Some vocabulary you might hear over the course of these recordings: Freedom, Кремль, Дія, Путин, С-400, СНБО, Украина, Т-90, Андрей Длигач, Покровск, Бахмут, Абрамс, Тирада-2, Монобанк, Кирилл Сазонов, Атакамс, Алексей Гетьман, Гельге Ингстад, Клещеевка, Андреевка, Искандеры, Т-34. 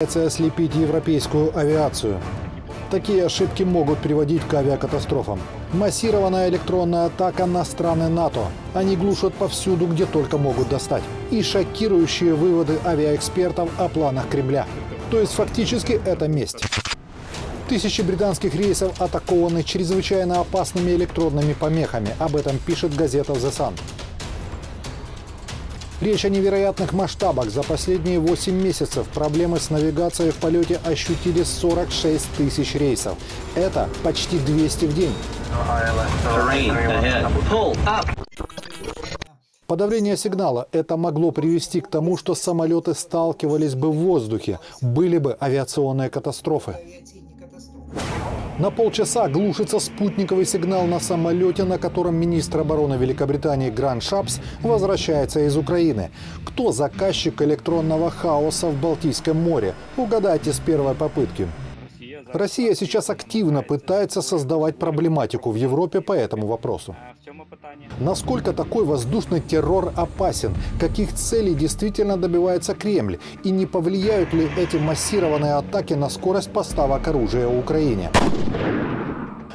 Ослепить европейскую авиацию. Такие ошибки могут приводить к авиакатастрофам. Массированная электронная атака на страны НАТО. Они глушат повсюду, где только могут достать. И шокирующие выводы авиаэкспертов о планах Кремля. То есть фактически это месть. Тысячи британских рейсов атакованы чрезвычайно опасными электронными помехами. Об этом пишет газета The Sun. Речь о невероятных масштабах. За последние 8 месяцев проблемы с навигацией в полете ощутили 46 тысяч рейсов. Это почти 200 в день. Подавление сигнала. Это могло привести к тому, что самолеты сталкивались бы в воздухе. Были бы авиационные катастрофы. На полчаса глушится спутниковый сигнал на самолете, на котором министр обороны Великобритании Гран Шапс возвращается из Украины. Кто заказчик электронного хаоса в Балтийском море? Угадайте с первой попытки. Россия сейчас активно пытается создавать проблематику в Европе по этому вопросу. Насколько такой воздушный террор опасен? Каких целей действительно добивается Кремль? И не повлияют ли эти массированные атаки на скорость поставок оружия Украине?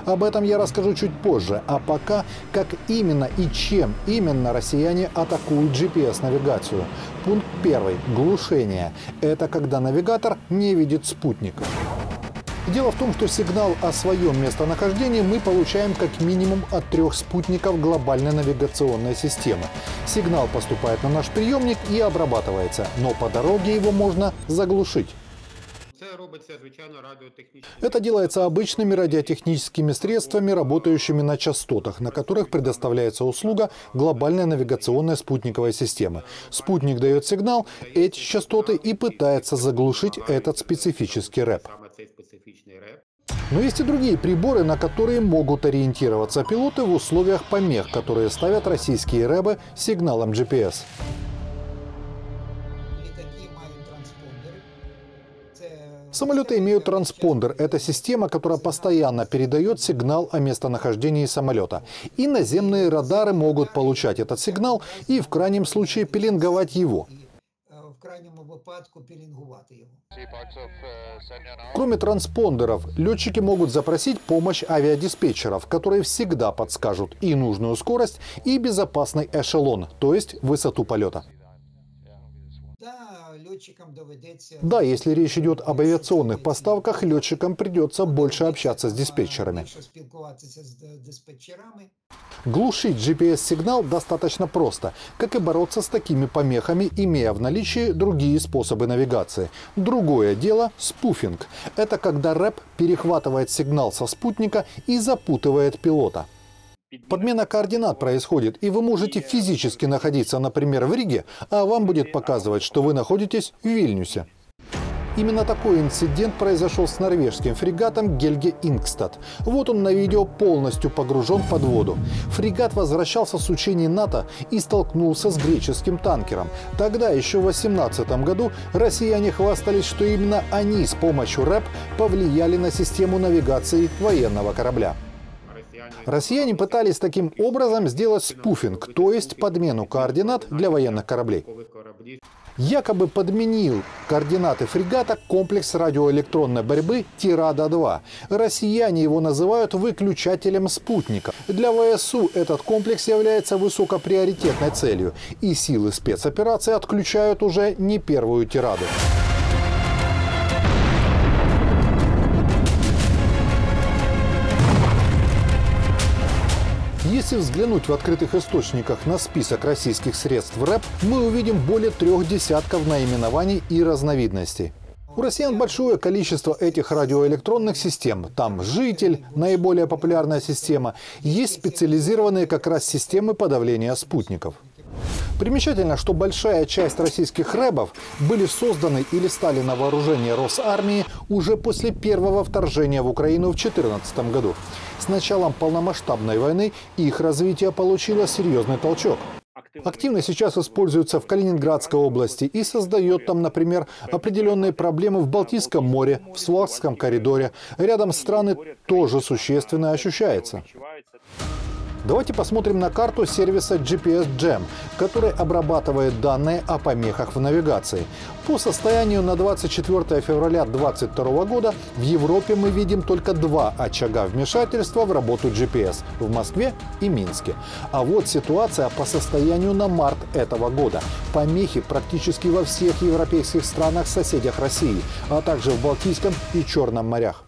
Об этом я расскажу чуть позже. А пока, как именно и чем именно россияне атакуют GPS-навигацию. Пункт 1. Глушение. Это когда навигатор не видит спутника. Дело в том, что сигнал о своем местонахождении мы получаем как минимум от 3 спутников глобальной навигационной системы. Сигнал поступает на наш приемник и обрабатывается, но по дороге его можно заглушить. Это делается обычными радиотехническими средствами, работающими на частотах, на которых предоставляется услуга глобальной навигационной спутниковой системы. Спутник дает сигнал, эти частоты, и пытается заглушить этот специфический рэп. Но есть и другие приборы, на которые могут ориентироваться пилоты в условиях помех, которые ставят российские рэбы сигналом GPS. Самолеты имеют транспондер. Это система, которая постоянно передает сигнал о местонахождении самолета. И наземные радары могут получать этот сигнал и в крайнем случае пеленговать его. Кроме транспондеров, летчики могут запросить помощь авиадиспетчеров, которые всегда подскажут и нужную скорость, и безопасный эшелон, то есть высоту полета. Да, если речь идет об авиационных поставках, летчикам придется больше общаться с диспетчерами. Глушить GPS-сигнал достаточно просто, как и бороться с такими помехами, имея в наличии другие способы навигации. Другое дело – спуфинг. Это когда рэп перехватывает сигнал со спутника и запутывает пилота. Подмена координат происходит, и вы можете физически находиться, например, в Риге, а вам будет показывать, что вы находитесь в Вильнюсе. Именно такой инцидент произошел с норвежским фрегатом «Гельге Ингстад». Вот он на видео полностью погружен под воду. Фрегат возвращался с учений НАТО и столкнулся с греческим танкером. Тогда, еще в 2018 году, россияне хвастались, что именно они с помощью РЭП повлияли на систему навигации военного корабля. Россияне пытались таким образом сделать спуфинг, то есть подмену координат для военных кораблей. Якобы подменил координаты фрегата комплекс радиоэлектронной борьбы «Тирада-2». Россияне его называют выключателем спутника. Для ВСУ этот комплекс является высокоприоритетной целью, и силы спецоперации отключают уже не первую «Тираду». Если взглянуть в открытых источниках на список российских средств РЭП, мы увидим более 3 десятков наименований и разновидностей. У россиян большое количество этих радиоэлектронных систем. Там «Житель» — наиболее популярная система. Есть специализированные как раз системы подавления спутников. Примечательно, что большая часть российских рэбов были созданы или стали на вооружение Росармии уже после первого вторжения в Украину в 2014 году. С началом полномасштабной войны их развитие получило серьезный толчок. Активно сейчас используется в Калининградской области и создает там, например, определенные проблемы в Балтийском море, в Суворовском коридоре. Рядом страны тоже существенно ощущается. Давайте посмотрим на карту сервиса GPS Jam, который обрабатывает данные о помехах в навигации. По состоянию на 24 февраля 2022 года в Европе мы видим только два очага вмешательства в работу GPS – в Москве и Минске. А вот ситуация по состоянию на март этого года. Помехи практически во всех европейских странах-соседях России, а также в Балтийском и Черном морях.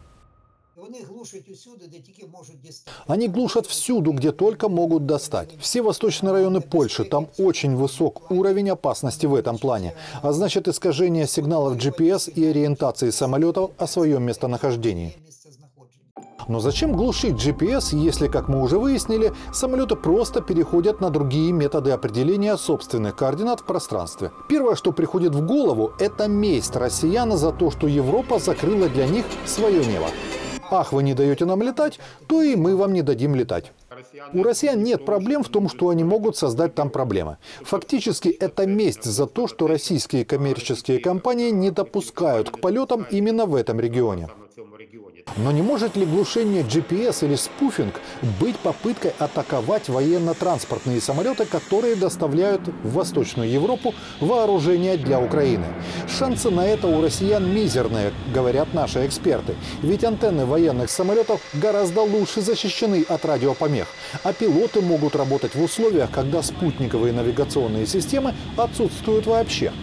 Они глушат всюду, где только могут достать. Все восточные районы Польши, там очень высок уровень опасности в этом плане. А значит, искажение сигналов GPS и ориентации самолетов о своем местонахождении. Но зачем глушить GPS, если, как мы уже выяснили, самолеты просто переходят на другие методы определения собственных координат в пространстве? Первое, что приходит в голову, это месть россиян за то, что Европа закрыла для них свое небо. Ах, вы не даете нам летать, то и мы вам не дадим летать. У россиян нет проблем в том, что они могут создать там проблемы. Фактически это месть за то, что российские коммерческие компании не допускают к полетам именно в этом регионе. Но не может ли глушение GPS или спуфинг быть попыткой атаковать военно-транспортные самолеты, которые доставляют в Восточную Европу вооружение для Украины? Шансы на это у россиян мизерные, говорят наши эксперты. Ведь антенны военных самолетов гораздо лучше защищены от радиопомех. А пилоты могут работать в условиях, когда спутниковые навигационные системы отсутствуют вообще.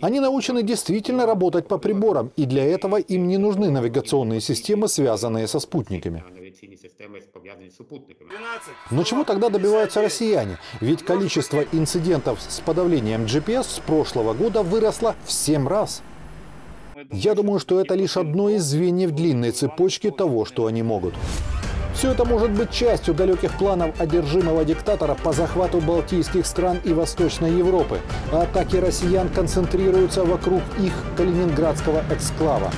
Они научены действительно работать по приборам, и для этого им не нужны навигационные системы, связанные со спутниками. Но чего тогда добиваются россияне? Ведь количество инцидентов с подавлением GPS с прошлого года выросло в 7 раз. Я думаю, что это лишь одно из звеньев длинной цепочки того, что они могут. Все это может быть частью далеких планов одержимого диктатора по захвату балтийских стран и Восточной Европы. Атаки россиян концентрируются вокруг их калининградского эксклава.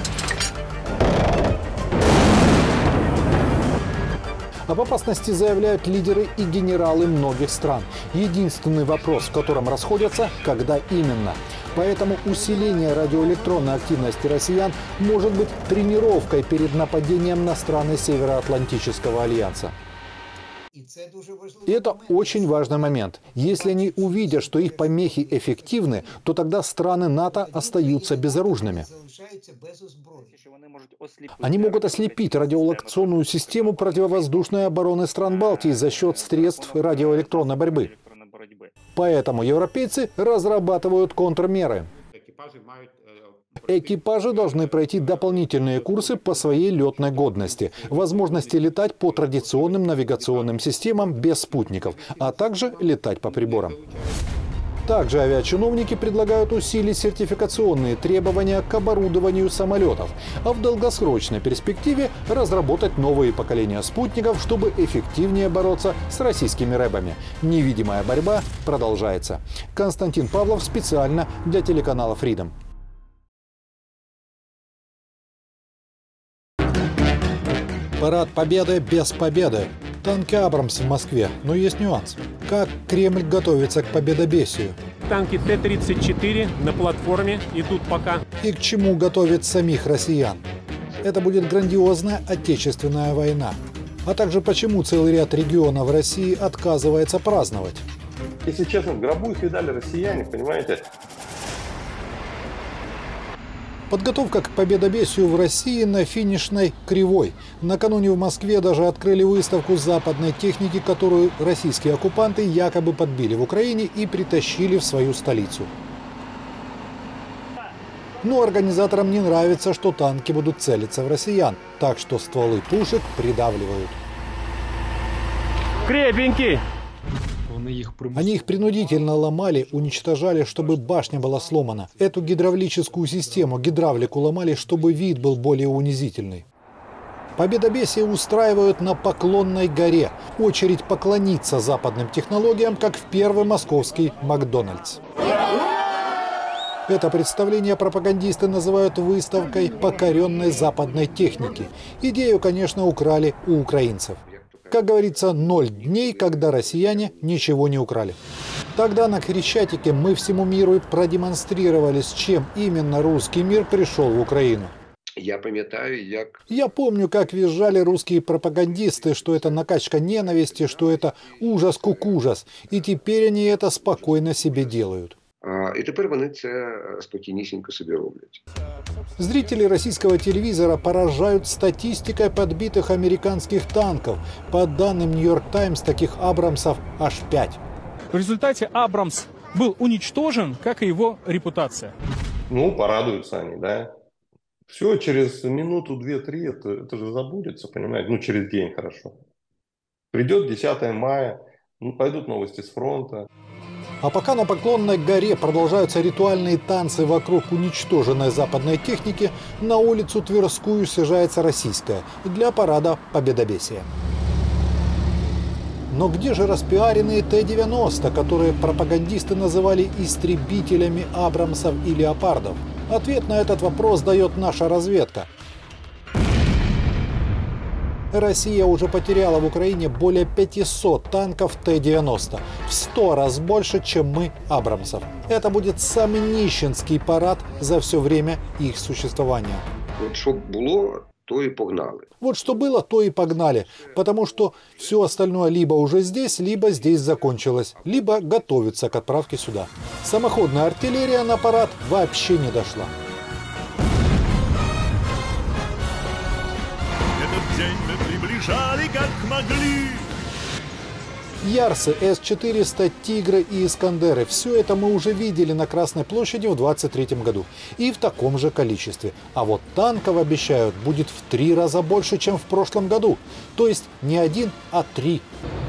Об опасности заявляют лидеры и генералы многих стран. Единственный вопрос, в котором расходятся, когда именно. Поэтому усиление радиоэлектронной активности россиян может быть тренировкой перед нападением на страны Североатлантического альянса. И это очень важный момент. Если они увидят, что их помехи эффективны, то тогда страны НАТО остаются безоружными. Они могут ослепить радиолокационную систему противовоздушной обороны стран Балтии за счет средств радиоэлектронной борьбы. Поэтому европейцы разрабатывают контрмеры. Экипажи должны пройти дополнительные курсы по своей летной годности, возможности летать по традиционным навигационным системам без спутников, а также летать по приборам. Также авиачиновники предлагают усилить сертификационные требования к оборудованию самолетов, а в долгосрочной перспективе разработать новые поколения спутников, чтобы эффективнее бороться с российскими рэбами. Невидимая борьба продолжается. Константин Павлов специально для телеканала Freedom. Парад победы без победы. Танки «Абрамс» в Москве, но есть нюанс. Как Кремль готовится к победобесию? Танки Т-34 на платформе идут пока. И к чему готовят самих россиян? Это будет грандиозная отечественная война. А также почему целый ряд регионов России отказывается праздновать. Если честно, в гробу их видали россияне, понимаете? Подготовка к победобесию в России на финишной кривой. Накануне в Москве даже открыли выставку западной техники, которую российские оккупанты якобы подбили в Украине и притащили в свою столицу. Но организаторам не нравится, что танки будут целиться в россиян, так что стволы пушек придавливают. Крепенький! Они их принудительно ломали, уничтожали, чтобы башня была сломана. Эту гидравлическую систему, гидравлику ломали, чтобы вид был более унизительный. Победобесие устраивают на Поклонной горе. Очередь поклониться западным технологиям, как в первый московский Макдональдс. Это представление пропагандисты называют выставкой покоренной западной техники. Идею, конечно, украли у украинцев. Как говорится, 0 дней, когда россияне ничего не украли. Тогда на Крещатике мы всему миру продемонстрировали, с чем именно русский мир пришел в Украину. Я помню, как визжали русские пропагандисты, что это накачка ненависти, что это ужас-кукужас. И теперь они это спокойно себе делают. И теперь они это спокойненько себе делают. Зрители российского телевизора поражают статистикой подбитых американских танков. По данным Нью-Йорк Таймс, таких «Абрамсов» аж 5. В результате «Абрамс» был уничтожен, как и его репутация. Ну, порадуются они, да. Все, через минуту, две-три, это же забудется, понимаете? Ну, через день хорошо. Придет 10 мая, ну, пойдут новости с фронта. А пока на Поклонной горе продолжаются ритуальные танцы вокруг уничтоженной западной техники, на улицу Тверскую съезжается российская для парада победобесия. Но где же распиаренные Т-90, которые пропагандисты называли истребителями Абрамсов и Леопардов? Ответ на этот вопрос дает наша разведка. Россия уже потеряла в Украине более 500 танков Т-90. В 100 раз больше, чем мы Абрамсов. Это будет самый нищенский парад за все время их существования. Вот что было, то и погнали. Вот что было, то и погнали. Потому что все остальное либо уже здесь, либо здесь закончилось. Либо готовится к отправке сюда. Самоходная артиллерия на парад вообще не дошла. Этот день мы приближали, как могли. Ярсы, С-400, Тигры и Искандеры. Все это мы уже видели на Красной площади в 23-м году. И в таком же количестве. А вот танков, обещают, будет в 3 раза больше, чем в прошлом году. То есть не 1, а 3.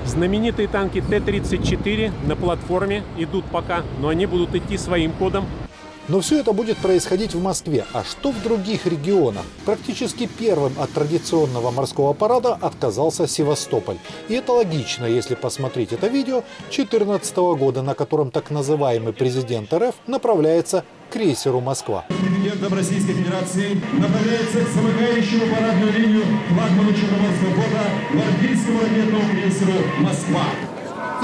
Знаменитые танки Т-34 на платформе идут пока, но они будут идти своим ходом. Но все это будет происходить в Москве. А что в других регионах? Практически первым от традиционного морского парада отказался Севастополь. И это логично, если посмотреть это видео 2014 года, на котором так называемый президент РФ направляется к крейсеру «Москва». Президентом Российской Федерации направляется к замыкающему парадную линию флагману Черноморского флота гвардейскому ракетному крейсеру «Москва».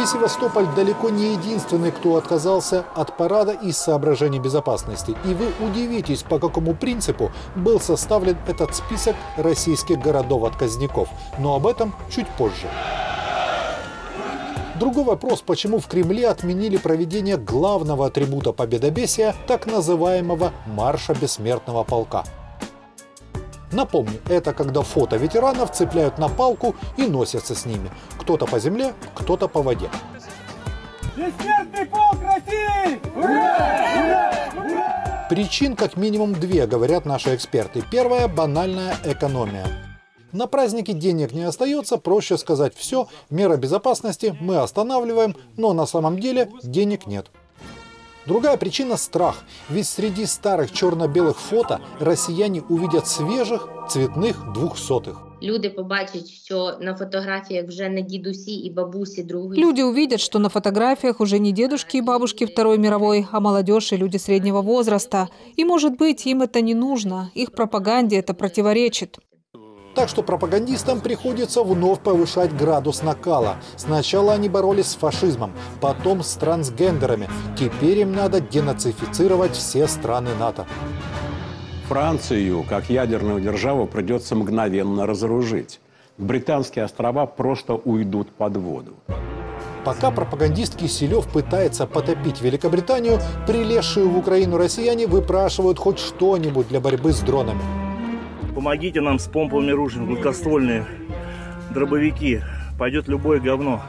И Севастополь далеко не единственный, кто отказался от парада из соображений безопасности. И вы удивитесь, по какому принципу был составлен этот список российских городов-отказников. Но об этом чуть позже. Другой вопрос, почему в Кремле отменили проведение главного атрибута победобесия, так называемого «Марша бессмертного полка». Напомню, это когда фото ветеранов цепляют на палку и носятся с ними. Кто-то по земле, кто-то по воде. Бессмертный полк России! Ура! Ура! Ура! Причин как минимум две, говорят наши эксперты. Первая – банальная экономия. На праздники денег не остается, проще сказать все, меры безопасности мы останавливаем, но на самом деле денег нет. Другая причина – страх. Ведь среди старых черно-белых фото россияне увидят свежих цветных 200-х. Люди увидят, что на фотографиях уже не дедушки и бабушки Второй мировой, а молодежь и люди среднего возраста. И, может быть, им это не нужно. Их пропаганде это противоречит. Так что пропагандистам приходится вновь повышать градус накала. Сначала они боролись с фашизмом, потом с трансгендерами. Теперь им надо денацифицировать все страны НАТО. Францию, как ядерную державу, придется мгновенно разоружить. Британские острова просто уйдут под воду. Пока пропагандист Киселев пытается потопить Великобританию, прилезшие в Украину россияне выпрашивают хоть что-нибудь для борьбы с дронами. Помогите нам с помповыми ружьями, гладкоствольные дробовики. Пойдет любое говно.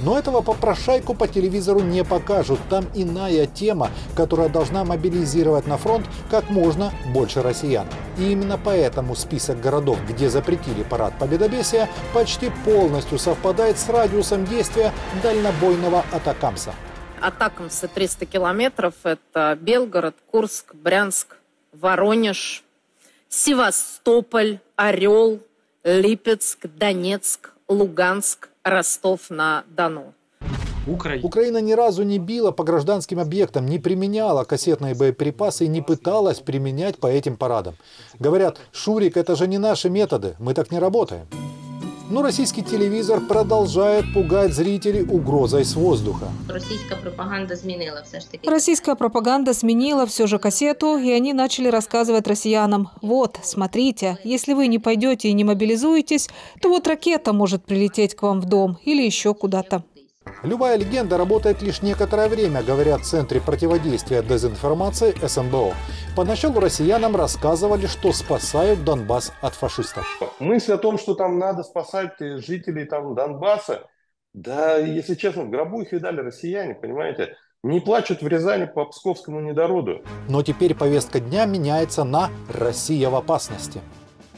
Но этого попрошайку по телевизору не покажут. Там иная тема, которая должна мобилизировать на фронт как можно больше россиян. И именно поэтому список городов, где запретили парад победобесия, почти полностью совпадает с радиусом действия дальнобойного Атакамса. Атакамса 300 километров. Это Белгород, Курск, Брянск, Воронеж. Севастополь, Орел, Липецк, Донецк, Луганск, Ростов-на-Дону. Украина ни разу не била по гражданским объектам, не применяла кассетные боеприпасы и не пыталась применять по этим парадам. Говорят, Шурик, это же не наши методы, мы так не работаем. Но российский телевизор продолжает пугать зрителей угрозой с воздуха. Российская пропаганда сменила все же кассету, и они начали рассказывать россиянам: вот, смотрите, если вы не пойдете и не мобилизуетесь, то вот ракета может прилететь к вам в дом или еще куда-то. Любая легенда работает лишь некоторое время, говорят в Центре противодействия дезинформации СНБО. Поначалу россиянам рассказывали, что спасают Донбасс от фашистов. Мысль о том, что там надо спасать жителей там Донбасса, да, если честно, в гробу их видали россияне, понимаете? Не плачут в Рязани по псковскому недороду. Но теперь повестка дня меняется на «Россия в опасности».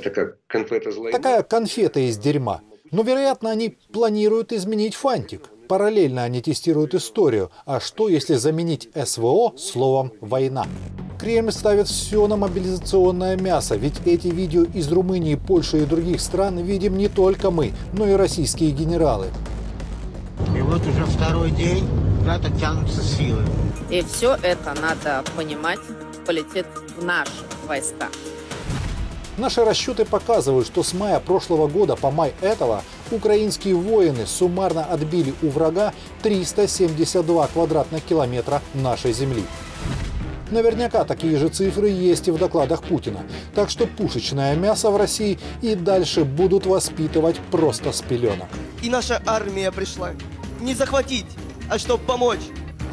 Такая конфета из дерьма. Но, вероятно, они планируют изменить фантик. Параллельно они тестируют историю. А что, если заменить СВО словом «война»? Кремль ставит все на мобилизационное мясо, ведь эти видео из Румынии, Польши и других стран видим не только мы, но и российские генералы. И вот уже второй день НАТО тянутся силы. И все это, надо понимать, полетит в наши войска. Наши расчеты показывают, что с мая прошлого года по май этого украинские воины суммарно отбили у врага 372 квадратных километра нашей земли. Наверняка такие же цифры есть и в докладах Путина. Так что пушечное мясо в России и дальше будут воспитывать просто с пеленок. И наша армия пришла не захватить, а чтобы помочь.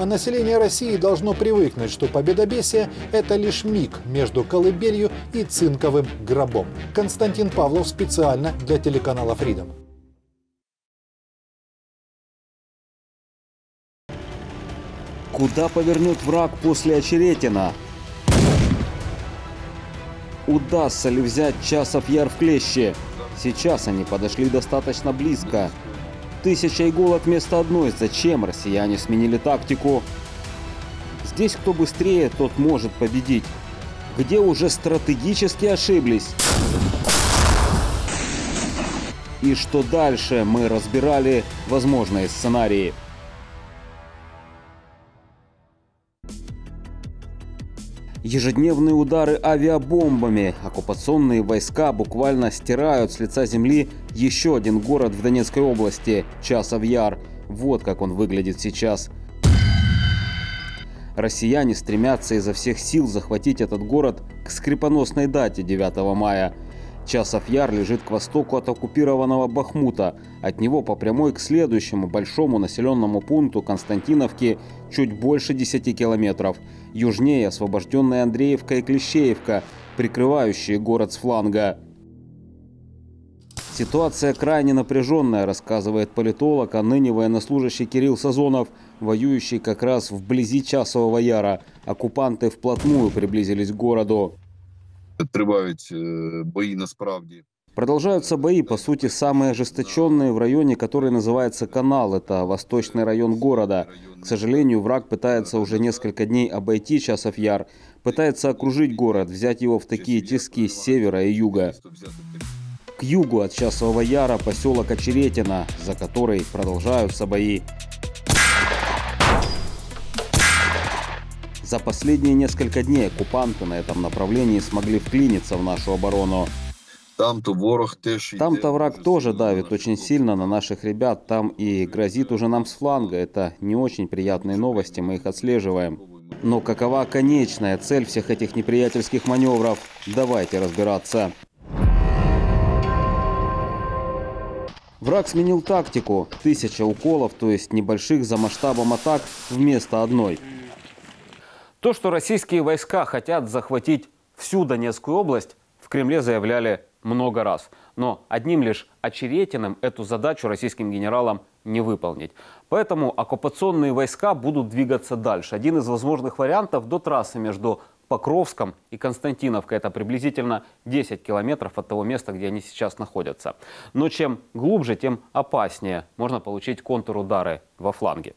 А население России должно привыкнуть, что победобесие – это лишь миг между колыбелью и цинковым гробом. Константин Павлов специально для телеканала Freedom. Куда повернет враг после Очеретина? Удастся ли взять Часовьяр в Клеще? Сейчас они подошли достаточно близко. 1000 иголок вместо одной. Зачем россияне сменили тактику? Здесь кто быстрее, тот может победить. Где уже стратегически ошиблись. И что дальше, мы разбирали возможные сценарии. Ежедневные удары авиабомбами. Оккупационные войска буквально стирают с лица земли еще один город в Донецкой области – Часовьяр. Вот как он выглядит сейчас. Россияне стремятся изо всех сил захватить этот город к скрипоносной дате 9 мая. Часовьяр лежит к востоку от оккупированного Бахмута. От него по прямой к следующему большому населенному пункту Константиновки чуть больше 10 километров. Южнее освобожденные Андреевка и Клещеевка, прикрывающие город с фланга. Ситуация крайне напряженная, рассказывает политолог, а ныне военнослужащий Кирилл Сазонов, воюющий как раз вблизи Часового Яра. Оккупанты вплотную приблизились к городу. Продолжаются бои, по сути, самые ожесточенные в районе, который называется Канал. Это восточный район города. К сожалению, враг пытается уже несколько дней обойти Часовьяр, пытается окружить город, взять его в такие тиски с севера и юга. К югу от Часового Яра поселок Очеретино, за который продолжаются бои. За последние несколько дней оккупанты на этом направлении смогли вклиниться в нашу оборону. Там-то враг тоже давит очень сильно на наших ребят, там и грозит уже нам с фланга. Это не очень приятные новости, мы их отслеживаем. Но какова конечная цель всех этих неприятельских маневров? Давайте разбираться. Враг сменил тактику. 1000 уколов, то есть небольших за масштабом атак, вместо одной. То, что российские войска хотят захватить всю Донецкую область, в Кремле заявляли много раз. Но одним лишь Очеретиным эту задачу российским генералам не выполнить. Поэтому оккупационные войска будут двигаться дальше. Один из возможных вариантов до трассы между Покровском и Константиновкой. Это приблизительно 10 километров от того места, где они сейчас находятся. Но чем глубже, тем опаснее. Можно получить контрудары во фланге.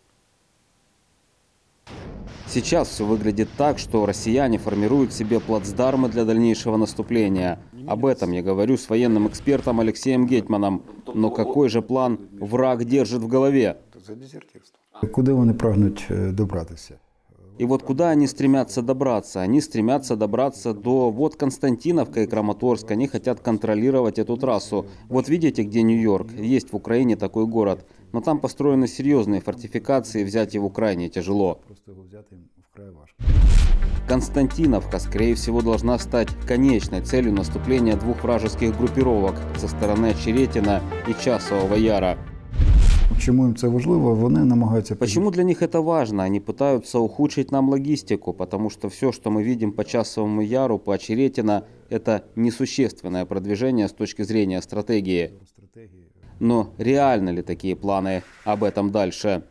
Сейчас все выглядит так, что россияне формируют себе плацдармы для дальнейшего наступления. Об этом я говорю с военным экспертом Алексеем Гетьманом. Но какой же план враг держит в голове? Куда они прагнут добраться? И вот куда они стремятся добраться? Они стремятся добраться до вот Константиновка и Краматорска. Они хотят контролировать эту трассу. Вот видите, где Нью-Йорк? Есть в Украине такой город. Но там построены серьезные фортификации, взять его крайне тяжело. Константиновка, скорее всего, должна стать конечной целью наступления двух вражеских группировок со стороны Очеретина и Часового Яра. Почему для них это важно? Они пытаются ухудшить нам логистику, потому что все, что мы видим по Часовому Яру, по Очеретино, это несущественное продвижение с точки зрения стратегии. Но реально ли такие планы? Об этом дальше.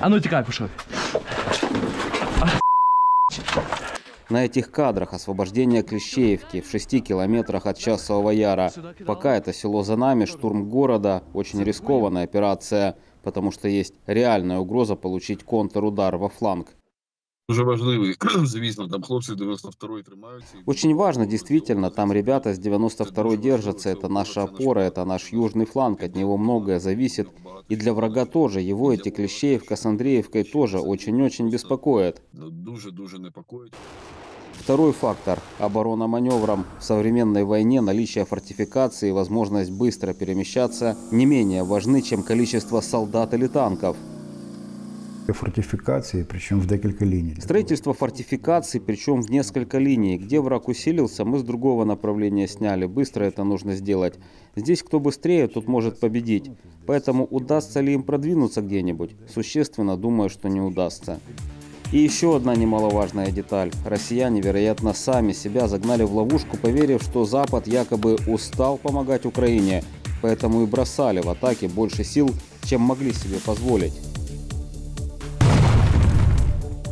А ну тикай, пошел. На этих кадрах освобождение Клещеевки в 6 километрах от Часового Яра. Пока это село за нами, штурм города – очень рискованная операция, потому что есть реальная угроза получить контрудар во фланг. Очень важно, действительно, там ребята с 92-й держатся, это наша опора, это наш южный фланг, от него многое зависит. И для врага тоже, его эти Клещеевка с Андреевкой тоже очень-очень беспокоит. Второй фактор – оборона маневром. В современной войне наличие фортификации и возможность быстро перемещаться не менее важны, чем количество солдат или танков. Фортификации, причем в несколько линий. Строительство фортификаций, причем в несколько линий. Где враг усилился, мы с другого направления сняли. Быстро это нужно сделать. Здесь кто быстрее, тот может победить. Поэтому удастся ли им продвинуться где-нибудь? Существенно, думаю, что не удастся. И еще одна немаловажная деталь. Россияне, вероятно, сами себя загнали в ловушку, поверив, что Запад якобы устал помогать Украине. Поэтому и бросали в атаки больше сил, чем могли себе позволить.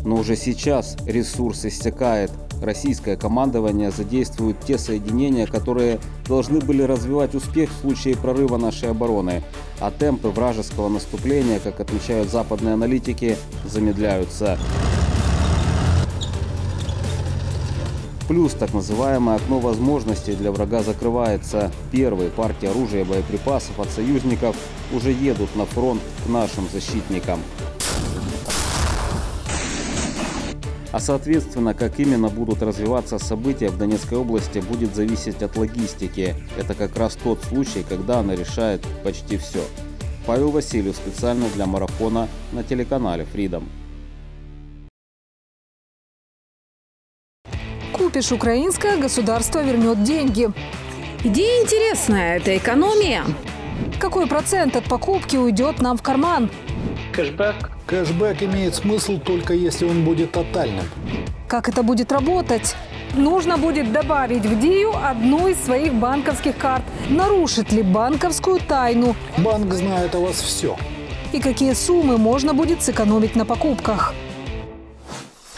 Но уже сейчас ресурс иссякает. Российское командование задействует те соединения, которые должны были развивать успех в случае прорыва нашей обороны. А темпы вражеского наступления, как отмечают западные аналитики, замедляются. Плюс так называемое окно возможностей для врага закрывается. Первые партии оружия и боеприпасов от союзников уже едут на фронт к нашим защитникам. А соответственно, как именно будут развиваться события в Донецкой области, будет зависеть от логистики. Это как раз тот случай, когда она решает почти все. Павел Васильев специально для марафона на телеканале Freedom. Купишь украинское, государство вернет деньги. Идея интересная, это экономия. Какой процент от покупки уйдет нам в карман? Кэшбэк. Кэшбэк имеет смысл только если он будет тотальным. Как это будет работать? Нужно будет добавить в Дию одну из своих банковских карт. Нарушит ли банковскую тайну? Банк знает о вас все. И какие суммы можно будет сэкономить на покупках?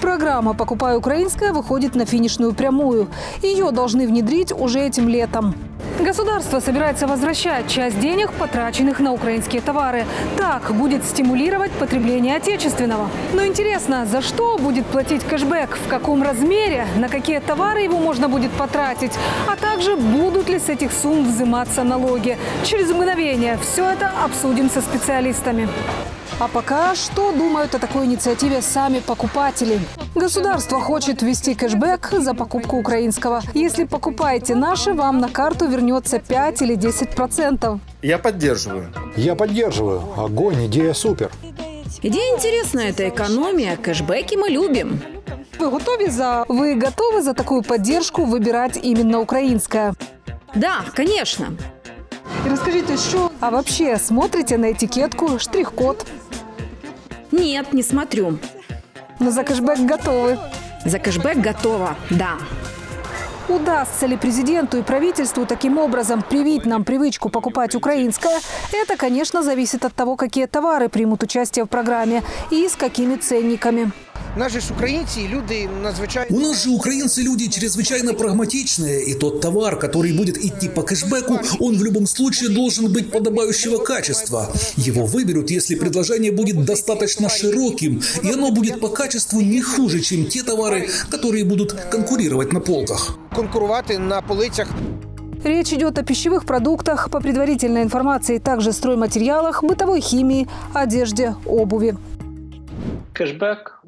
Программа «Покупай украинское» выходит на финишную прямую. Ее должны внедрить уже этим летом. Государство собирается возвращать часть денег, потраченных на украинские товары. Так будет стимулировать потребление отечественного. Но интересно, за что будет платить кэшбэк, в каком размере, на какие товары его можно будет потратить, а также будут ли с этих сумм взиматься налоги. Через мгновение все это обсудим со специалистами. А пока что думают о такой инициативе сами покупатели. Государство хочет ввести кэшбэк за покупку украинского. Если покупаете наши, вам на карту вернется 5 или 10%. Я поддерживаю. Я поддерживаю. Огонь, идея супер. Идея интересная, это экономия. Кэшбэки мы любим. Вы готовы за такую поддержку выбирать именно украинское? Да, конечно. И расскажите, что... А вообще смотрите на этикетку, штрих-код? Нет, не смотрю. Но за кэшбэк готовы? За кэшбэк готова, да. Удастся ли президенту и правительству таким образом привить нам привычку покупать украинское? Это, конечно, зависит от того, какие товары примут участие в программе и с какими ценниками. У нас же украинцы люди чрезвычайно прагматичные, и тот товар, который будет идти по кэшбэку, он в любом случае должен быть подобающего качества. Его выберут, если предложение будет достаточно широким, и оно будет по качеству не хуже, чем те товары, которые будут конкурировать на полках. Речь идет о пищевых продуктах, по предварительной информации, также стройматериалах, бытовой химии, одежде, обуви. Кэшбэк.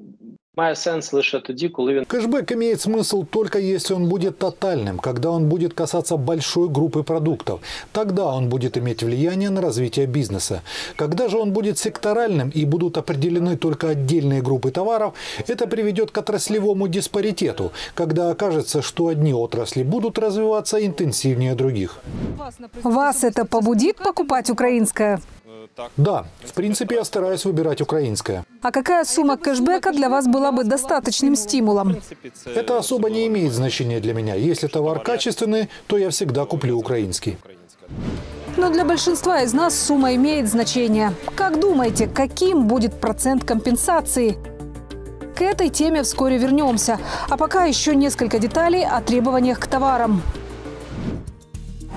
Кэшбэк имеет смысл только если он будет тотальным, когда он будет касаться большой группы продуктов. Тогда он будет иметь влияние на развитие бизнеса. Когда же он будет секторальным и будут определены только отдельные группы товаров, это приведет к отраслевому диспаритету, когда окажется, что одни отрасли будут развиваться интенсивнее других. Вас это побудит покупать украинское? Да, в принципе, я стараюсь выбирать украинское. А какая сумма кэшбэка для вас была бы достаточным стимулом? Это особо не имеет значения для меня. Если товар качественный, то я всегда куплю украинский. Но для большинства из нас сумма имеет значение. Как думаете, каким будет процент компенсации? К этой теме вскоре вернемся. А пока еще несколько деталей о требованиях к товарам.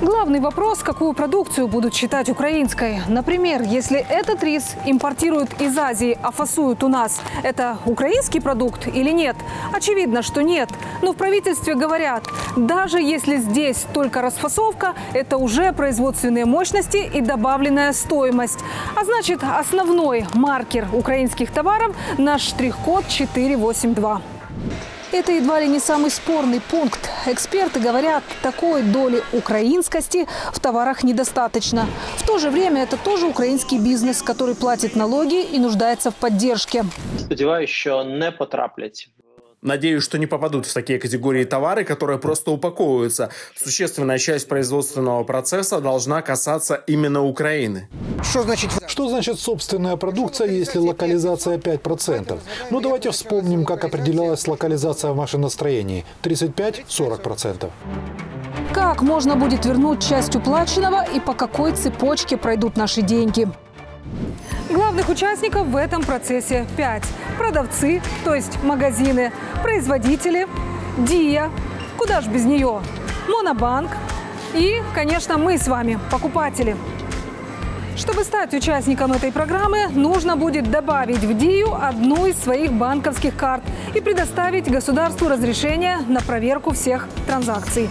Главный вопрос – какую продукцию будут считать украинской? Например, если этот рис импортируют из Азии, а фасуют у нас, это украинский продукт или нет? Очевидно, что нет. Но в правительстве говорят, даже если здесь только расфасовка, это уже производственные мощности и добавленная стоимость. А значит, основной маркер украинских товаров – наш штрих-код 482. Это едва ли не самый спорный пункт. Эксперты говорят, такой доли украинскости в товарах недостаточно. В то же время это тоже украинский бизнес, который платит налоги и нуждается в поддержке. Надеюсь, что не потраплять. Надеюсь, что не попадут в такие категории товары, которые просто упаковываются. Существенная часть производственного процесса должна касаться именно Украины. Что значит собственная продукция, если локализация 5%? Ну давайте вспомним, как определялась локализация в машиностроении. 35–40%. Как можно будет вернуть часть уплаченного и по какой цепочке пройдут наши деньги? Главных участников в этом процессе 5. Продавцы, то есть магазины, производители, Дія, куда ж без нее, Монобанк и, конечно, мы с вами, покупатели. Чтобы стать участником этой программы, нужно будет добавить в Дию одну из своих банковских карт и предоставить государству разрешение на проверку всех транзакций.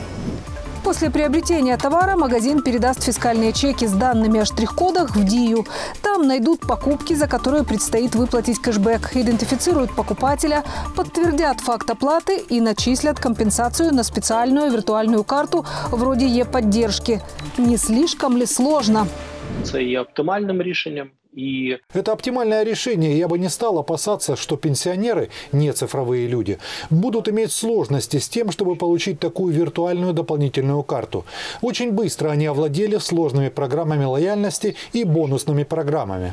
После приобретения товара магазин передаст фискальные чеки с данными о штрих-кодах в Дию. Там найдут покупки, за которые предстоит выплатить кэшбэк, идентифицируют покупателя, подтвердят факт оплаты и начислят компенсацию на специальную виртуальную карту вроде Е-поддержки. Не слишком ли сложно? Это и оптимальным решением. Это оптимальное решение. Я бы не стал опасаться, что пенсионеры, не цифровые люди, будут иметь сложности с тем, чтобы получить такую виртуальную дополнительную карту. Очень быстро они овладели сложными программами лояльности и бонусными программами.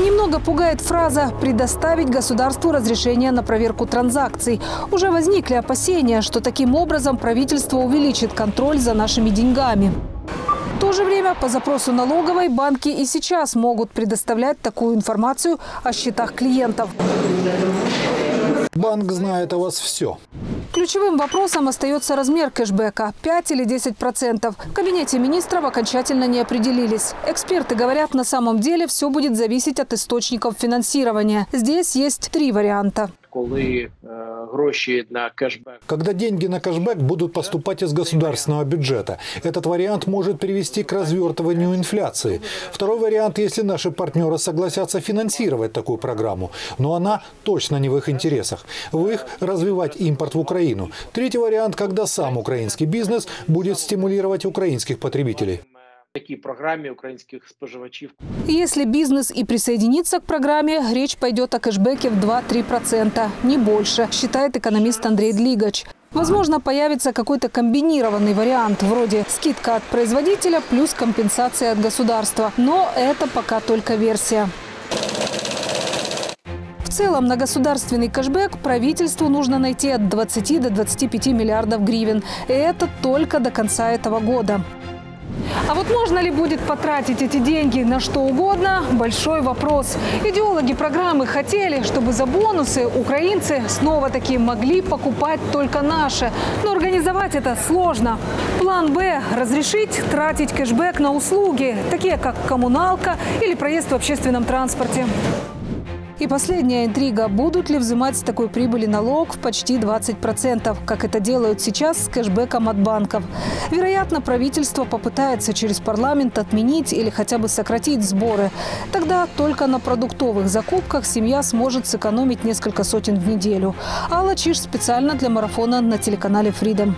Немного пугает фраза «предоставить государству разрешение на проверку транзакций». Уже возникли опасения, что таким образом правительство увеличит контроль за нашими деньгами. В то же время по запросу налоговой банки и сейчас могут предоставлять такую информацию о счетах клиентов. Банк знает о вас все. Ключевым вопросом остается размер кэшбэка – 5 или 10%. В кабинете министров окончательно не определились. Эксперты говорят, на самом деле все будет зависеть от источников финансирования. Здесь есть 3 варианта. Когда деньги на кэшбэк будут поступать из государственного бюджета. Этот вариант может привести к развертыванию инфляции. Второй вариант, если наши партнеры согласятся финансировать такую программу. Но она точно не в их интересах. В их развивать импорт в Украину. Третий вариант, когда сам украинский бизнес будет стимулировать украинских потребителей. Такие программы украинских споживачей. Если бизнес и присоединится к программе, речь пойдет о кэшбэке в 2–3%, не больше, считает экономист Андрей Длигач. Возможно, появится какой-то комбинированный вариант, вроде скидка от производителя плюс компенсация от государства. Но это пока только версия. В целом на государственный кэшбэк правительству нужно найти от 20 до 25 миллиардов гривен. И это только до конца этого года. А вот можно ли будет потратить эти деньги на что угодно – большой вопрос. Идеологи программы хотели, чтобы за бонусы украинцы снова-таки могли покупать только наши. Но организовать это сложно. План «Б» – разрешить тратить кэшбэк на услуги, такие как коммуналка или проезд в общественном транспорте. И последняя интрига. Будут ли взимать с такой прибыли налог в почти 20%, как это делают сейчас с кэшбэком от банков? Вероятно, правительство попытается через парламент отменить или хотя бы сократить сборы. Тогда только на продуктовых закупках семья сможет сэкономить несколько сотен в неделю. Алла Чиш специально для марафона на телеканале Freedom.